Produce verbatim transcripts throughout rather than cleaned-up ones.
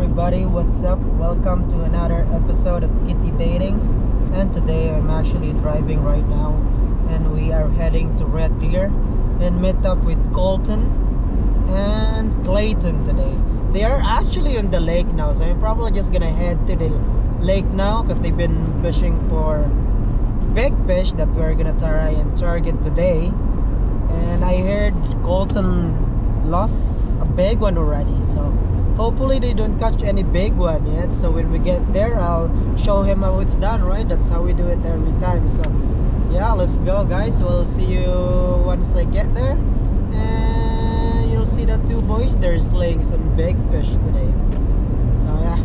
everybody, what's up? Welcome to another episode of KitDBaiting, and today I'm actually driving right now and we are heading to Red Deer and met up with Colton and Clayton today. They are actually on the lake now, so I'm probably just gonna head to the lake now because they've been fishing for big fish that we're gonna try and target today. And I heard Colton lost a big one already, so hopefully they don't catch any big one yet, so when we get there I'll show him how it's done, right? That's how we do it every time. So yeah, let's go guys, we'll see you once I get there, and you'll see the two boys, they're slaying some big fish today. So yeah,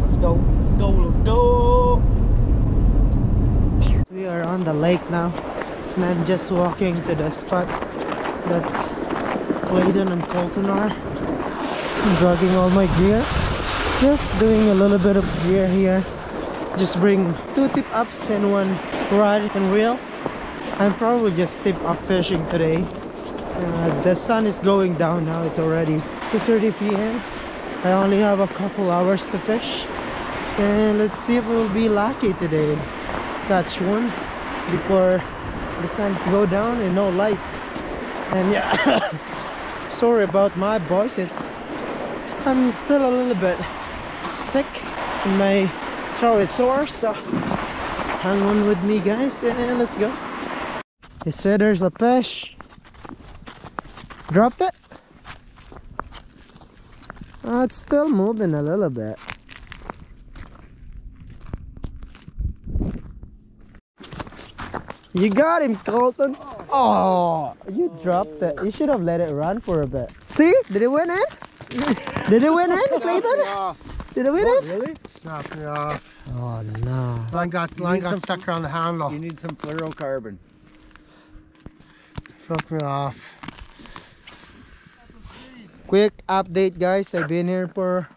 let's go, let's go, let's go. We are on the lake now and I'm just walking to the spot that Clayton and Colton are. I'm dragging all my gear, just doing a little bit of gear here, just bring two tip ups and one rod and reel. I'm probably just tip up fishing today. Uh, the sun is going down now, it's already two thirty p m I only have a couple hours to fish, and let's see if we'll be lucky today, catch one before the suns go down and no lights. And yeah, sorry about my voice, it's I'm still a little bit sick in my throat, it's sore, so hang on with me guys and let's go. You see there's a fish, dropped it. Oh, it's still moving a little bit. You got him, Colton. Oh, you dropped it. You should have let it run for a bit. See? Did it win in? Did it win in, Clayton? Did it win in? Really? Snapped me off. Oh, no. Line got, line got some, stuck around the handle. You need some fluorocarbon. Snapped me off. Quick update, guys. I've been here for,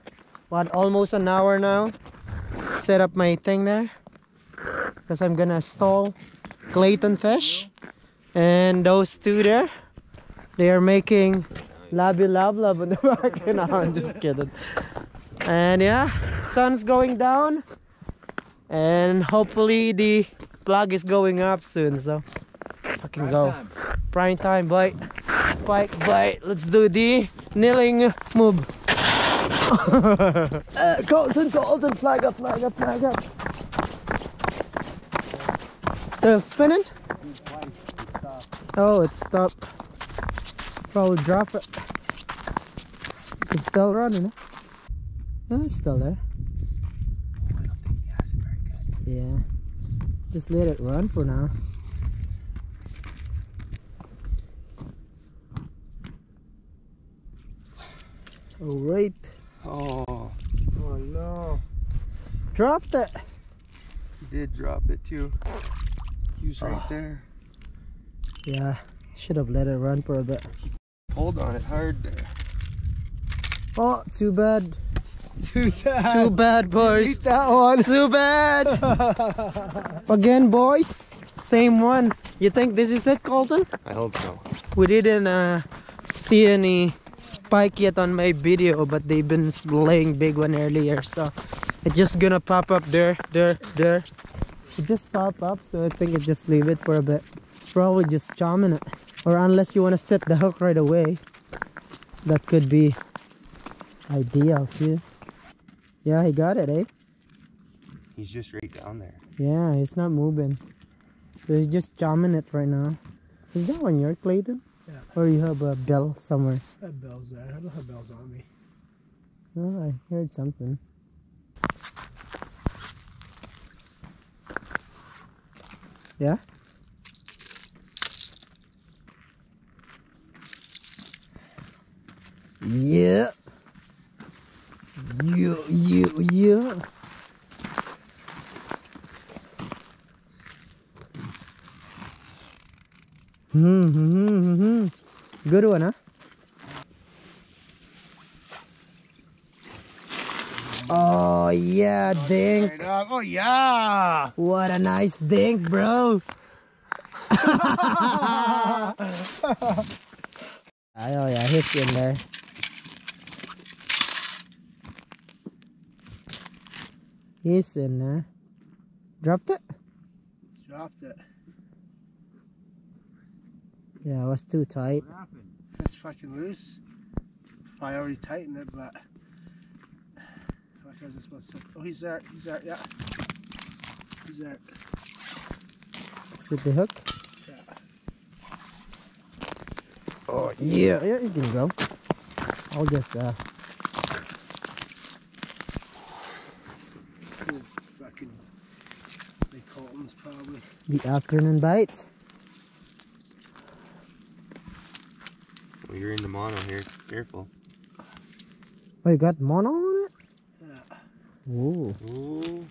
what, almost an hour now. Set up my thing there, because I'm going to stall Clayton fish. And those two there, they are making labby lab lab on the back. No, I'm just kidding. And yeah, sun's going down and hopefully the plug is going up soon, so fucking go. Prime time bite, bite, bite. Let's do the kneeling move. uh, Colton, Colton, flag up, flag up, flag up. Still spinning? Oh, it stopped. Probably drop it. It's still running, huh? No, it's still there. Oh, I don't think he has it very good. Yeah. Just let it run for now. Alright. Oh. Oh no. Dropped it. He did drop it too. He was right oh. there. Yeah, should have let it run for a bit. Hold on it hard there. Oh, too bad. Too sad. Too bad, boys. Eat that one. Too bad. Again, boys. Same one. You think this is it, Colton? I hope so. We didn't uh, see any pike yet on my video, but they've been laying big one earlier, so it's just gonna pop up there, there, there. It just popped up, so I think it just leave it for a bit. It's probably just chomping it, or unless you want to set the hook right away, that could be ideal too. Yeah, he got it, eh? He's just right down there. Yeah, he's not moving, so he's just chomping it right now. Is that one your Clayton? Yeah. Or you have a bell somewhere? That bell's there. I don't have bells on me. Oh, I heard something. Yeah. Yeah. Yeah, yeah, yeah. Hmm, hmm, hmm. Good one, huh? Oh, yeah, dink. Oh, yeah. What a nice dink, bro. Oh, yeah, he's in there. It's in there. Dropped it? Dropped it. Yeah, it was too tight. What happened? It's fucking loose. I already tightened it, but... Oh, he's there. He's there, yeah. He's there. Is it the hook? Yeah. Oh, yeah. Yeah, you can go. I'll just, uh... fucking... the Colton's probably. The afternoon bites. Well, you're in the mono here. Careful. Oh, you got mono on it? Yeah. Whoa. Ooh.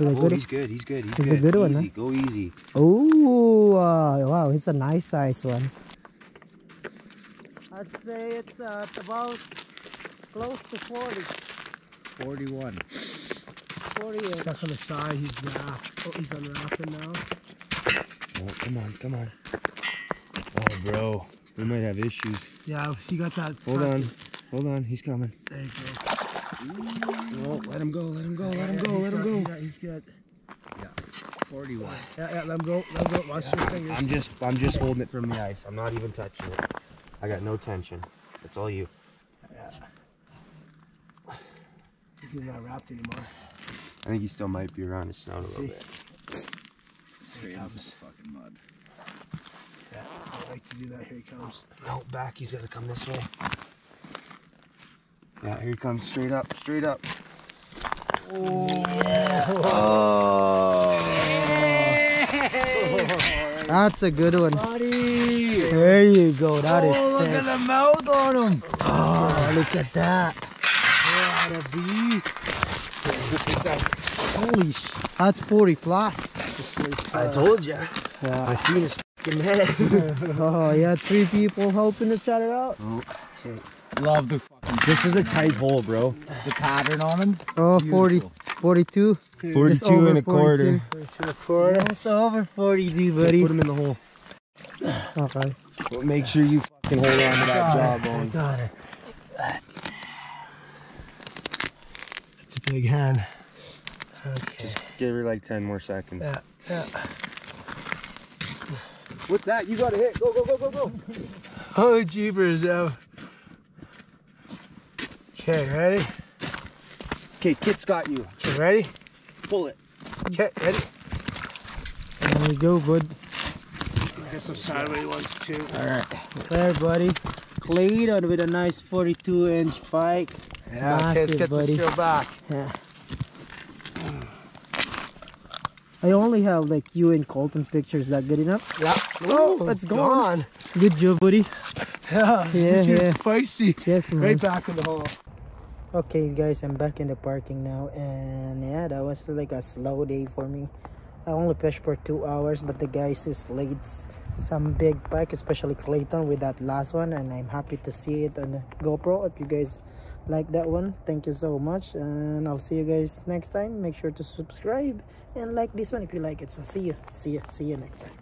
Oh, good he's good, he's good, he's good. It's a good one, huh? Go easy. Oh, uh, wow, it's a nice size one. I'd say it's uh, about close to forty. forty-one. forty-eight. Stuck on the side, he's raft. Oh, he's unwrapping now. Oh, come on, come on. Oh, bro, we might have issues. Yeah, he got that. Hold copy. on, hold on, he's coming. There you go. Oh, let him go, let him go, let him go, let him go. He's got, he's got, yeah, forty-one. Yeah, yeah, let him go, let him go. Watch your fingers. I'm just, I'm just holding it from the ice. I'm not even touching it. I got no tension. That's all you. Yeah. He's not wrapped anymore. I think he still might be around his snout a little bit. Straight up this fucking mud. Yeah, I like to do that. Here he comes. No, back. He's got to come this way. Yeah, here he comes, straight up, straight up. Oh, yeah. Oh. That's a good one. Buddy. There you go, that oh, is Oh, look thick. at the mouth on him. Oh, look at that. What a beast. Holy sh... That's forty plus. I told ya. Yeah. I seen his f***ing head. Oh, yeah, three people helping each other out. Oh, okay. Love the fucking... This is a tight hole, bro. The pattern on him. Oh, forty, forty-two. forty-two and a quarter. forty-two and a quarter. That's over forty-two, buddy. Put him in the hole. Okay. Well, make sure you fucking hold on to that jawbone. Got it. That's a big hand. Okay. Just give her like ten more seconds. Yeah, yeah. What's that? You got a hit. Go, go, go, go, go. Oh, jeepers, though. Okay, ready? Okay, Kit's got you. Okay, ready? Pull it. Okay, ready? There we go, bud. Get some sideways ones too. Alright. There, buddy. Clayton with a nice forty-two inch pike. Yeah, Massive, okay, let's get buddy. this girl back. Yeah. I only have like you and Colton pictures. Is that good enough? Yeah. Oh, oh it's gone. gone. Good job, buddy. Yeah, yeah, yeah. Spicy. Yes, man. Right back in the hole. Okay guys, I'm back in the parking now, and yeah, that was like a slow day for me. I only fished for two hours, but the guys is late some big pike, especially Clayton with that last one, and I'm happy to see it on the GoPro. If you guys like that one, thank you so much, and I'll see you guys next time. Make sure to subscribe and like this one if you like it. So see you, see you, see you next time.